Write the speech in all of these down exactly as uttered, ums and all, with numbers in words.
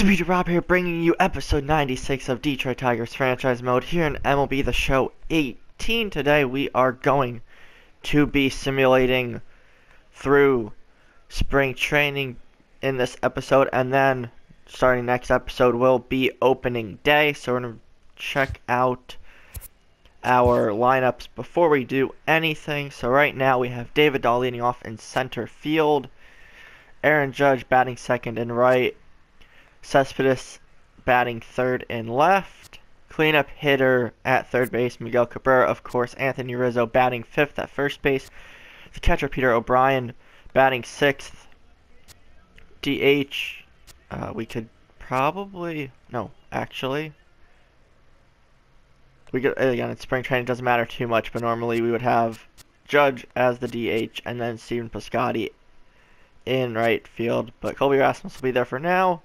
It's Peter Rob here, bringing you episode ninety-six of Detroit Tigers Franchise Mode here in M L B The Show eighteen. Today we are going to be simulating through spring training in this episode, and then starting next episode will be opening day. So we're going to check out our lineups before we do anything. So right now we have David Dahl leading off in center field, Aaron Judge batting second and right, Cespedes batting third and left, cleanup hitter at third base Miguel Cabrera, of course, Anthony Rizzo batting fifth at first base, the catcher Peter O'Brien batting sixth, D H, uh, we could probably, no, actually, we could, again, it's spring training, doesn't matter too much, but normally we would have Judge as the D H and then Steven Piscotty in right field, but Colby Rasmus will be there for now.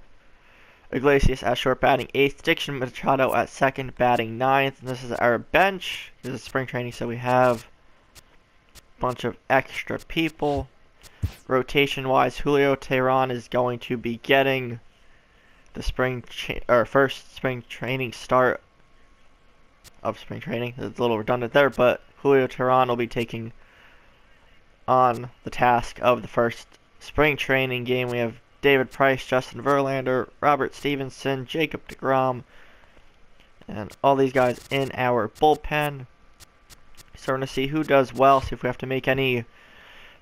Iglesias at short batting eighth, Dixon Machado at second batting ninth, and this is our bench. This is spring training, so we have a bunch of extra people. Rotation-wise, Julio Teheran is going to be getting the spring cha- or first spring training start of spring training. It's a little redundant there, but Julio Teheran will be taking on the task of the first spring training game. We have David Price, Justin Verlander, Robert Stevenson, Jacob DeGrom, and all these guys in our bullpen. So we're going to see who does well, see if we have to make any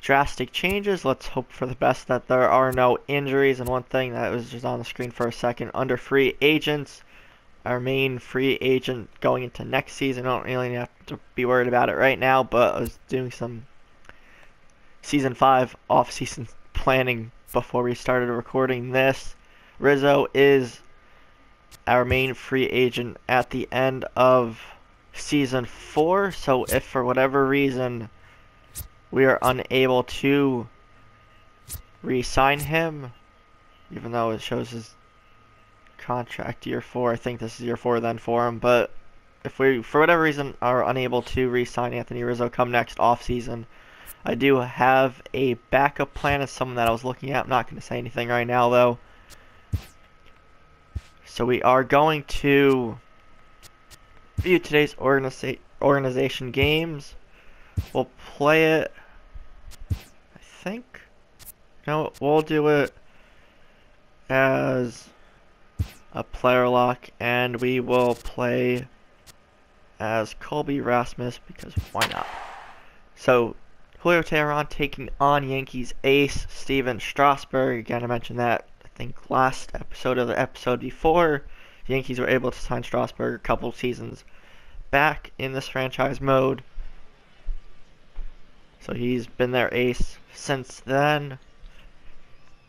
drastic changes. Let's hope for the best that there are no injuries. And one thing that was just on the screen for a second, under free agents, our main free agent going into next season, I don't really have to be worried about it right now, but I was doing some season five off-season planning before we started recording this. Rizzo is our main free agent at the end of season four, so if for whatever reason we are unable to re-sign him, even though it shows his contract year four, I think this is year four then for him, but if we for whatever reason are unable to re-sign Anthony Rizzo come next off-season, I do have a backup plan of someone that I was looking at. I'm not going to say anything right now, though. So we are going to view today's organiza- organization games. We'll play it, I think. No, we'll do it as a player lock, and we will play as Colby Rasmus, because why not? So Julio Teheran taking on Yankees ace Steven Strasburg. Again, I mentioned that, I think, last episode of the episode before. The Yankees were able to sign Strasburg a couple seasons back in this franchise mode. So he's been their ace since then.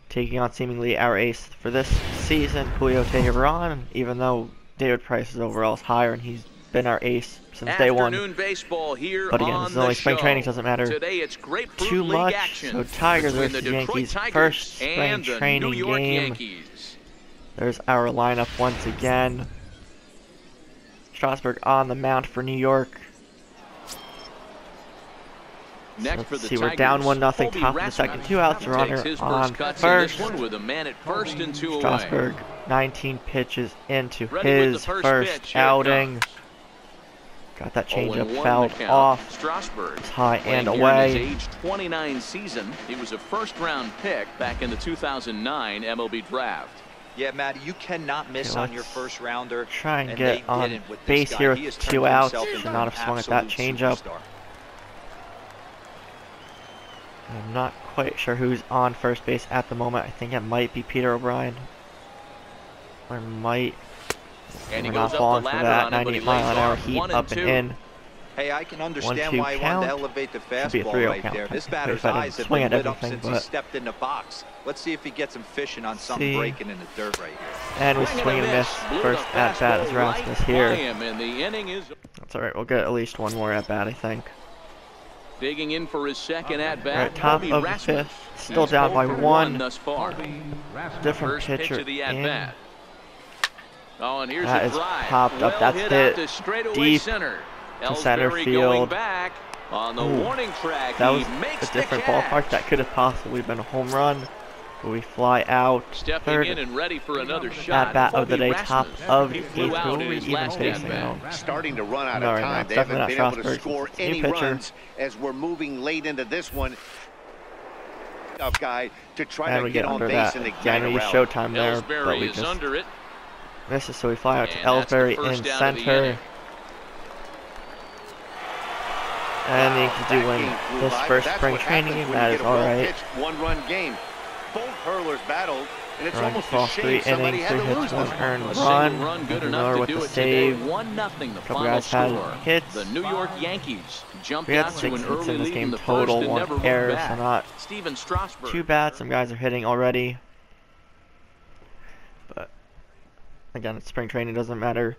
Taking on seemingly our ace for this season, Julio Teheran, even though David Price's overall is higher and he's been our ace since Afternoon day one. Baseball here, but again, this is only spring show. Training, doesn't matter today, it's too much. So Tigers versus the Yankees, Tigers first spring training game. Yankees. There's our lineup once again. Strasburg on the mound for New York. Next Let's for the see, Tigers, we're down one nothing. Top of the second, two outs, runner on first. Strasburg, nineteen pitches into Ready his first, first outing. Got that changeup fouled off. Strasburg, it's high and away. Age twenty-nine season. He was a first-round pick back in the two thousand nine M L B draft. Yeah, Matt, you cannot miss okay, on your first rounder. Try and, and get on base here with two outs. Should not have swung at that changeup. I'm not quite sure who's on first base at the moment. I think it might be Peter O'Brien. Or might. And he goes up the ladder that. On ninety-eight mile an hour heat up and in. Hey, I can understand why he wanted to elevate the fastball right there. This batter's eyes have been lit up since he stepped in the box. Let's see if he gets him fishing on something breaking in the dirt right here. And we swing and miss. First at bat is Rasmus here. That's all right. We'll get at least one more at bat, I think. Digging in for his second at bat. Right, top Kobe of the fifth, still down by one. Thus far. Different First pitcher pitch the at in. Bat. Oh, and here's that a drive. Is popped well up. That's it. Deep center. to center field. Back on the Ooh, warning track. That was a different catch. Ballpark. That could have possibly been a home run. We fly out. Stepping third in and ready for another shot. At bat of the day, top of the eighth. Who are we even facing home? Starting to run out of time. They haven't been able to score any runs as we're moving late into this one. Tough guy to try to get on base and get around. Showtime there, but we just miss it. So we fly out to Ellsbury in center. And they can do win this first spring training game. That is all right. One-run game. Both hurlers battled, and it's almost a shame somebody had to lose this one. A single run good enough to do it today. One nothing the final score. The New York Yankees jumped out to an early lead in the first and never looked back. Steven Strasburg. Two bats, some guys are hitting already. But again, it's spring training, doesn't matter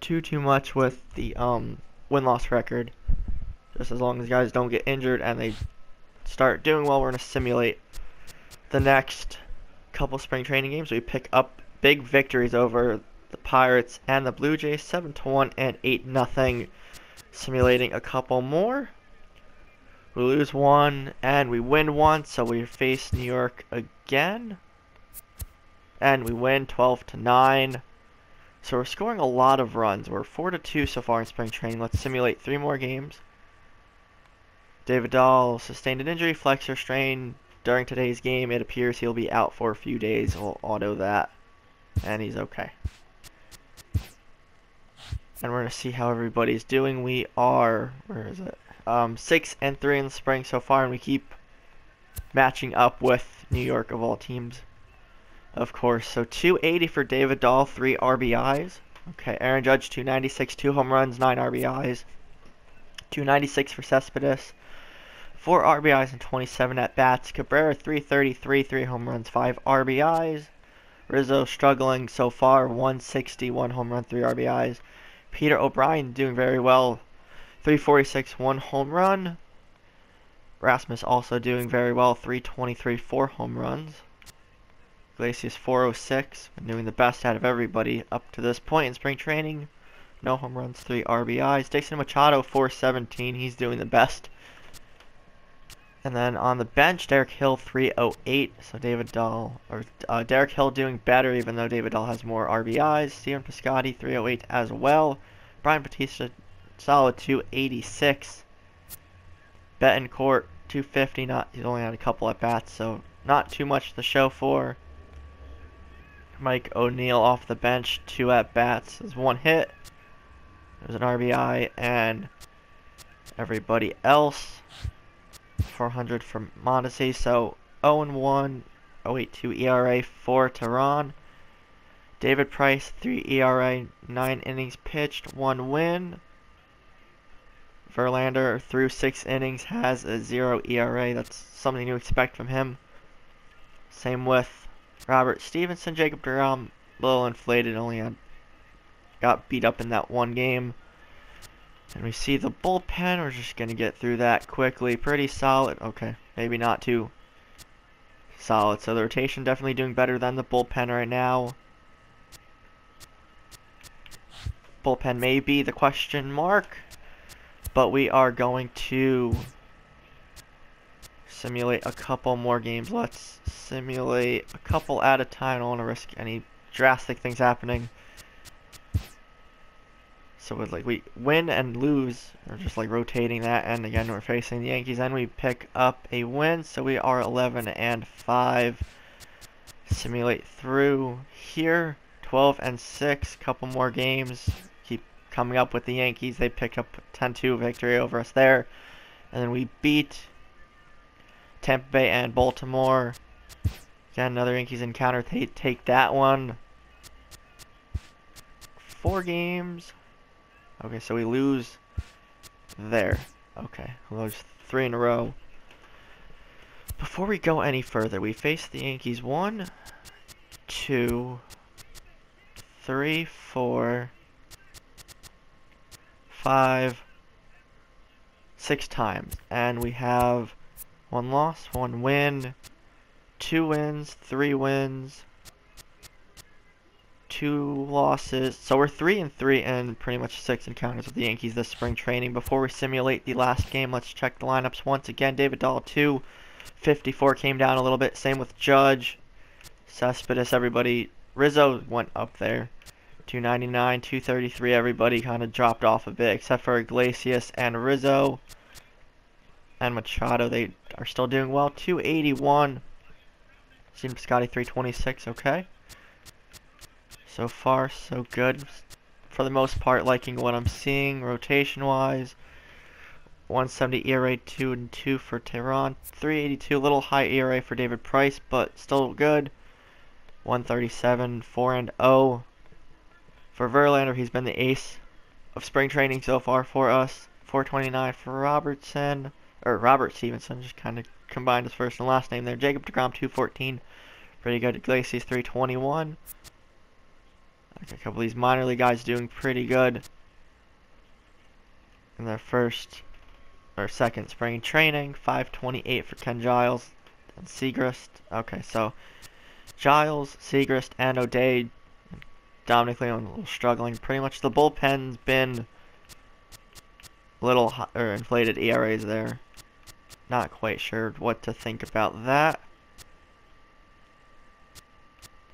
too too much with the um win-loss record. Just as long as guys don't get injured and they start doing well, we're gonna simulate the next couple spring training games. We pick up big victories over the Pirates and the Blue Jays, seven to one and eight nothing. Simulating a couple more. We lose one and we win one, so we face New York again. And we win twelve to nine. So we're scoring a lot of runs. We're four to two so far in spring training. Let's simulate three more games. David Dahl sustained an injury, flexor strain. During today's game, it appears he'll be out for a few days. We'll auto that, and he's okay. And we're gonna see how everybody's doing. We are, where is it? Um, six and three in the spring so far, and we keep matching up with New York of all teams, of course. So two eighty for David Dahl, three R B Is. Okay, Aaron Judge two ninety-six, two home runs, nine R B Is. two ninety-six for Cespedes. four R B Is and twenty-seven at-bats. Cabrera, three thirty-three, three home runs, five R B Is. Rizzo struggling so far, one sixty, one home run, three R B Is. Peter O'Brien doing very well, three forty-six, one home run. Rasmus also doing very well, three twenty-three, four home runs. Iglesias, four oh six, been doing the best out of everybody up to this point in spring training. No home runs, three R B Is. Dixon Machado, four seventeen, he's doing the best. And then on the bench, Derek Hill three oh eight. So David Dahl, or uh, Derek Hill doing better, even though David Dahl has more R B Is. Steven Piscotty three oh eight as well. Brian Batista solid two eighty-six. Betancourt two fifty. Not he's only had a couple at bats, so not too much to show for. Mike O'Neill off the bench, two at bats. There's one hit. There's an R B I, and everybody else. four hundred from Mondesi, so oh and one, oh eight two E R A for Teheran. David Price, three E R A, nine innings pitched, one win. Verlander, through six innings, has a zero E R A. That's something you expect from him. Same with Robert Stevenson. Jacob DeGrom, a little inflated, only had, got beat up in that one game. And we see the bullpen. We're just going to get through that quickly. Pretty solid. Okay, maybe not too solid. So the rotation definitely doing better than the bullpen right now. Bullpen may be the question mark. But we are going to simulate a couple more games. Let's simulate a couple at a time. I don't want to risk any drastic things happening. So with like we win and lose, or just like rotating that, and again we're facing the Yankees, and we pick up a win, so we are eleven and five. Simulate through here, twelve and six. Couple more games, keep coming up with the Yankees. They picked up ten two victory over us there, and then we beat Tampa Bay and Baltimore. Again, another Yankees encounter. They take that one. Four games. Okay, so we lose there. Okay, we lose three in a row. Before we go any further, we face the Yankees one, two, three, four, five, six times. And we have one loss, one win, two wins, three wins, two losses. So we're three and three and pretty much six encounters with the Yankees this spring training. Before we simulate the last game, let's check the lineups once again. David Dahl two, fifty-four came down a little bit. Same with Judge, Cespedes, everybody. Rizzo went up there. two ninety-nine, two thirty-three, everybody kind of dropped off a bit, except for Iglesias and Rizzo. And Machado, they are still doing well. two eighty-one. Steven Piscotty, three twenty-six, okay. So far, so good. For the most part, liking what I'm seeing rotation-wise. one seventy E R A, two and two for Teheran. three eighty-two, a little high E R A for David Price, but still good. one thirty-seven, four and oh. For Verlander, he's been the ace of spring training so far for us. four twenty-nine for Robertson, or Robert Stevenson, just kind of combined his first and last name there. Jacob DeGrom, two fourteen, pretty good. Iglesias, three twenty-one. Okay, a couple of these minor league guys doing pretty good in their first or second spring training. five twenty-eight for Ken Giles and Segrist. Okay, so Giles, Segrist, and O'Day. Dominic Leone a little struggling. Pretty much the bullpen's been a little high, or inflated E R As there. Not quite sure what to think about that.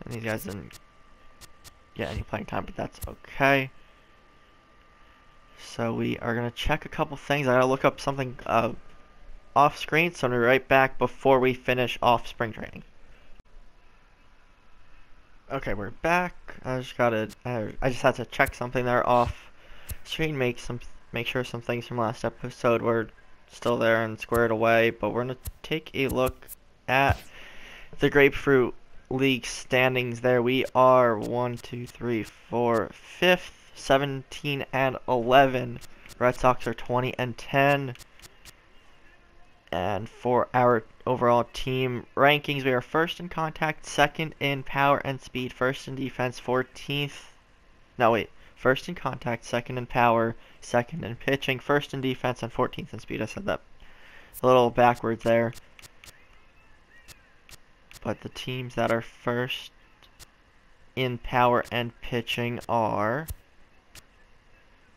And these guys didn't get any playing time, but that's okay. So we are going to check a couple things. I got to look up something uh, off screen, so I'm going to be right back before we finish off spring training. Okay, we're back. I just gotta, uh, I just had to check something there off screen, make some, make sure some things from last episode were still there and squared away. But we're gonna take a look at the Grapefruit League standings. There we are, one, two, three, four, fifth, seventeen and eleven. Red Sox are twenty and ten. And for our overall team rankings, we are first in contact, second in power and speed, first in defense, fourteenth. No, wait. First in contact, second in power, second in pitching, first in defense, and fourteenth in speed. I said that a little backwards there. But the teams that are first in power and pitching are...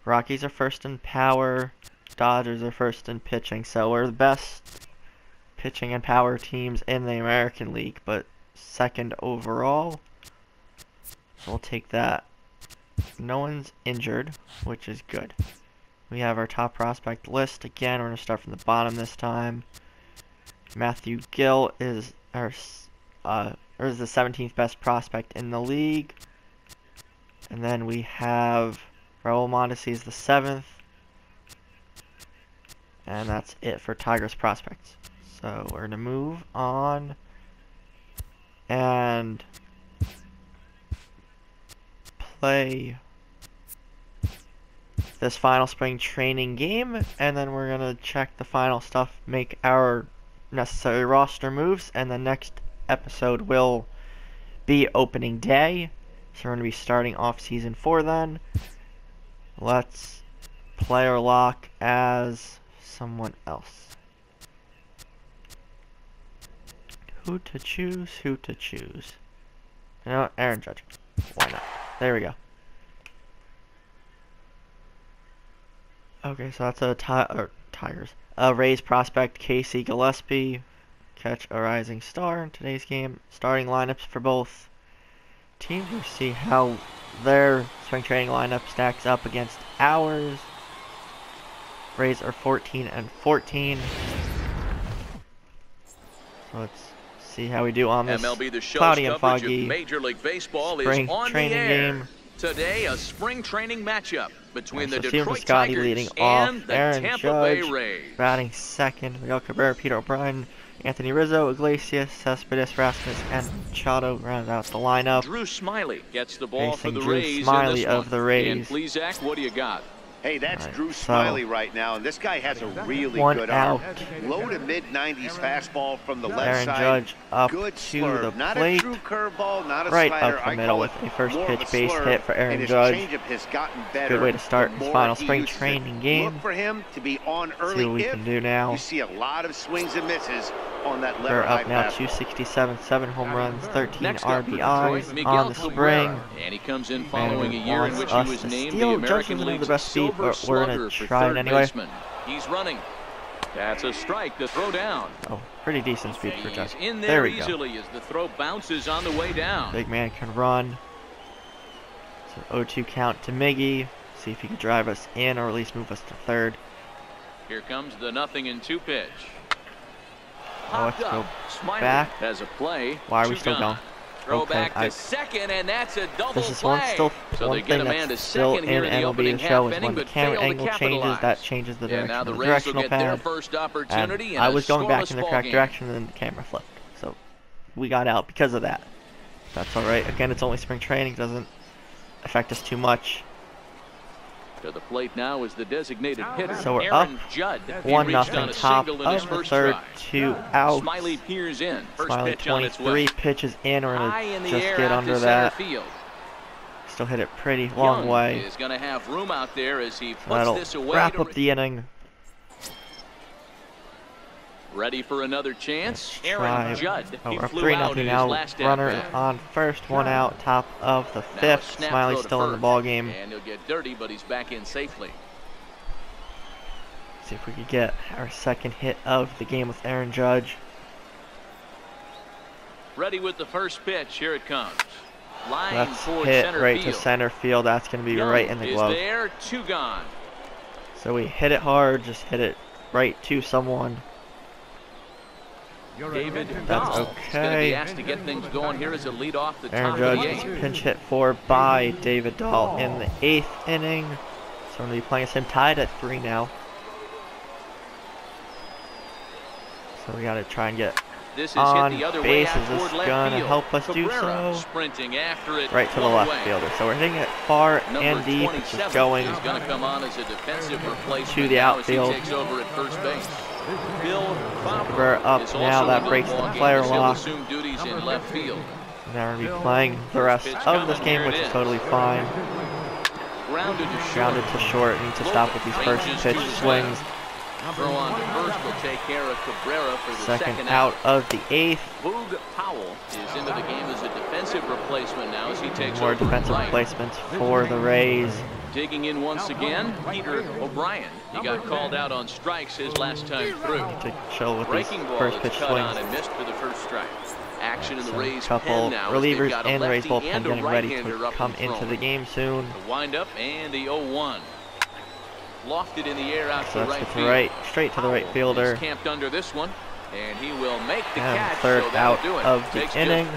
Rockies are first in power... Dodgers are first in pitching, so we're the best pitching and power teams in the American League, but second overall. So we'll take that. No one's injured, which is good. We have our top prospect list again. We're going to start from the bottom this time. Matthew Gill is our uh, or is the seventeenth best prospect in the league. And then we have Raul Mondesi is the seventh. And that's it for Tigers prospects. So we're going to move on. And play this final spring training game. And then we're going to check the final stuff. Make our necessary roster moves. And the next episode will be opening day. So we're going to be starting off season four then. Let's play our lock as... someone else. Who to choose? Who to choose? You know, Aaron Judge. Why not? There we go. Okay, so that's a ti- or Tigers. A Rays prospect Casey Gillespie catch a rising star in today's game. Starting lineups for both teams. We'll see how their spring training lineup stacks up against ours. Rays are fourteen and fourteen. So let's see how we do on this M L B The Show's cloudy and foggy Major League Baseball spring is on training the air. Game. Today, a spring training matchup between so the Detroit Tigers leading off, and the Aaron Tampa Judge, Bay Rays. Batting second, Miguel Cabrera, Peter O'Brien, Anthony Rizzo, Iglesias, Cespedes, Rasmus, and Machado rounds out the lineup. Drew Smiley gets the ball Racing for the Drew Rays. Smiley in this of the Rays. And please, Zach, what do you got? Hey, that's right, Drew Smiley so right now, and this guy has a really good arm. Low to mid nineties fastball from the left Aaron side. Judge up good to slurve. The not plate. A true curveball, not a right slider. Up the middle with a first pitch a base hit for Aaron Judge. Has better, good way to start his final spring training game. Look for him to be on early. See what we can do now. You see a lot of swings and misses on that left. We're up now two sixty-seven, seven home runs, thirteen next R B Is Detroit, on the spring. And he comes in following a year in which he was named the American League's best. But we're going to try it anyway. He's running. That's a strike to throw down. Oh, pretty decent speed for Judge. In there, there we easily go. As the throw bounces on the way down. Big man can run. So oh two count to Miggy. See if he can drive us in or at least move us to third. Here comes the nothing and two pitch. Oh, let's go back. As a play. Why are we still gone? Throw okay, back to I, second, and that's a double this is one, still, so one thing that's still in M L B The Show is when the camera angle changes, that changes the direction yeah, the of the directional pattern. And I was going back in the correct game. direction, and then the camera flipped. So we got out because of that. That's all right. Again, it's only spring training. Doesn't affect us too much. To the plate now is the designated hitter. So we're up one nothing. Top of the third, two outs. Smiley peers in. First Smiley pitch twenty-three on pitches in. We're gonna just get under that. Field. Still hit it pretty long Young way. Is gonna have room out there as he puts That'll this away wrap up the inning. Ready for another chance? Aaron Judge. Oh, we're three nothing now. Runner on first, one out. Top of the fifth. Smiley's still in the ball game. And he'll get dirty, but he's back in safely. See if we could get our second hit of the game with Aaron Judge. Ready with the first pitch. Here it comes. Let's hit right to center field. That's going to be right in the glove. There, two gone. So we hit it hard. Just hit it right to someone. David Dahl okay. asked to get things going here as a lead off the Aaron top Judge of the eighth. Pinch hit for by David Dahl in the eighth inning. So we're going to be playing us in tied at three now. So we got to try and get this is on hit the other base. Way is this going to help us Cabrera do so? Sprinting after it right to the left way. Fielder. So we're hitting it far Number and deep, which is going is gonna come on as a defensive to the outfield. Takes over at first base. Cabrera up now, that breaks the player lock. Now we're going to be playing the rest of this game, which is totally fine. Grounded to short, Grounded to short. Needs to stop with these first pitch swings. Throw on to first will take care of Cabrera for the second, second out of the eighth. Boog Powell is into the game as a defensive replacement now as he takes more defensive right. replacements for the Rays. Digging in once again, Peter O'Brien. He got called out on strikes his last time through. To chill with his first pitch swings. On and missed for the first strike. Action in the Rays pen now. Relievers and the Rays bullpen getting ready to come into the game soon. The wind up and the oh one. Lofted in the air out to right field. Straight to the right fielder. Camped under this one, and he will make the catch. Third out of the inning.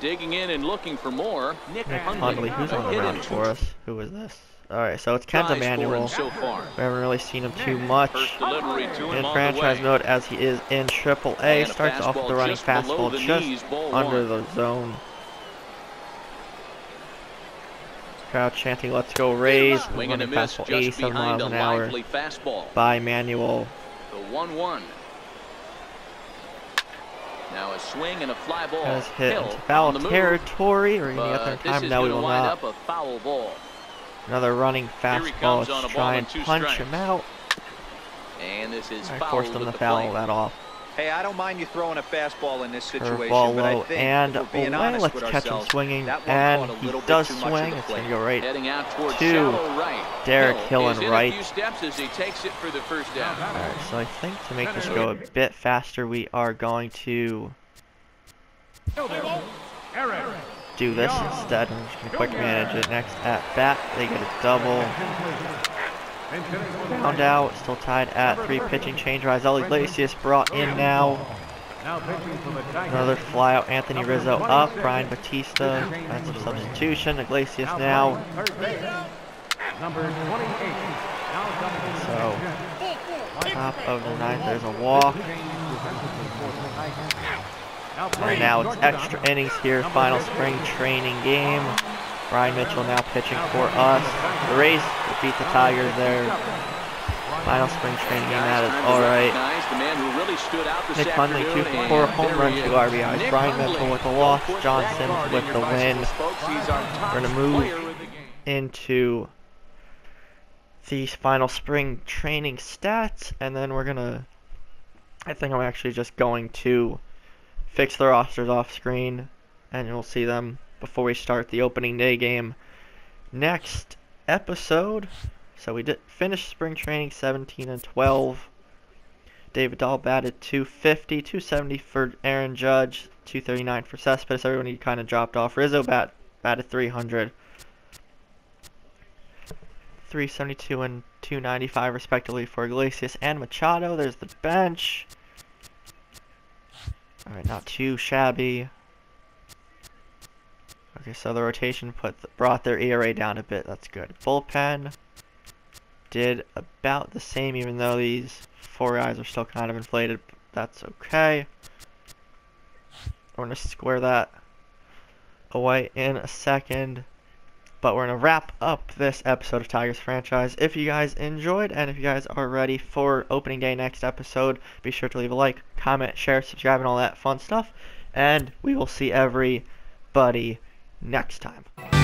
Digging in and looking for more. Nick Hundley, who's on the mound for us? Who is this? All right, so it's Kenta Manuel. So far. We haven't really seen him too much in franchise mode as he is in Triple A. Starts off with the running fastball just under the zone. Crowd chanting, "Let's go Rays!" Running fastball eighty-seven miles an hour by Manuel. The one one. Now a swing and a fly ball. Has hit into foul territory. We're going to get there in time. No, we will not. A foul ball. Another running fastball. Let's try and punch him out. And this is foul. I forced him to foul that off. Hey, I don't mind you throwing a fastball in this situation, ball but I think and we're being away. Let's catch him swinging, and he does swing. It's going to go right to right. Derek Hill and right. Alright, so I think to make this go a bit faster, we are going to do this instead. I'm just going to quick manage it. Next at bat, they get a double. Found out, still tied at three. Pitching change. Raisel Iglesias brought in now. Another flyout. Anthony Rizzo up. Brian Batista. That's a substitution. Iglesias now. So, top of the ninth, there's a walk. Right now, it's extra innings here. Final spring training game. Brian Mitchell now pitching for us. The Rays beat the Tigers there. Final spring training game, that is alright. Nick Hundley, two for four, home run, two R B Is. Brian Mitchell with the loss, John Sims with the win. We're going to move into the final spring training stats, and then we're going to, I think I'm actually just going to fix the rosters off screen, and you'll see them before we start the opening day game next episode. So we did finish spring training seventeen and twelve. David Dahl batted two fifty, two seventy for Aaron Judge, two thirty-nine for Cespedes. Everyone he kind of dropped off. Rizzo bat batted three hundred, three seventy-two and two ninety-five respectively for Iglesias and Machado. There's the bench. All right, not too shabby. Okay, so the rotation put the, brought their E R A down a bit. That's good. Bullpen did about the same, even though these four eyes are still kind of inflated. That's okay. We're going to square that away in a second. But we're going to wrap up this episode of Tigers Franchise. If you guys enjoyed and if you guys are ready for opening day next episode, be sure to leave a like, comment, share, subscribe, and all that fun stuff. And we will see everybody next time.